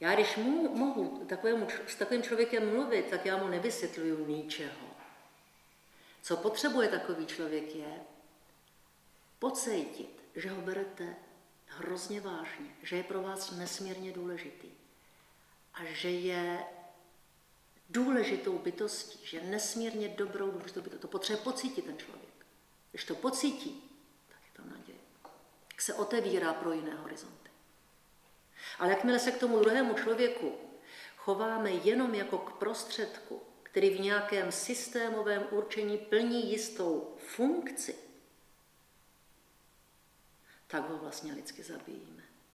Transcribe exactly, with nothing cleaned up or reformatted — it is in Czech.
Já když mu, mohu takovému, s takovým člověkem mluvit, tak já mu nevysvětluju ničeho. Co potřebuje takový člověk je pocítit, že ho berete hrozně vážně, že je pro vás nesmírně důležitý a že je důležitou bytostí, že je nesmírně dobrou důležitou bytostí. To potřebuje pocítit ten člověk. Když to pocítí, tak je to naděje. Tak se otevírá pro jiné horizonty. Ale jakmile se k tomu druhému člověku chováme jenom jako k prostředku, který v nějakém systémovém určení plní jistou funkci, tak ho vlastně lidsky zabijíme.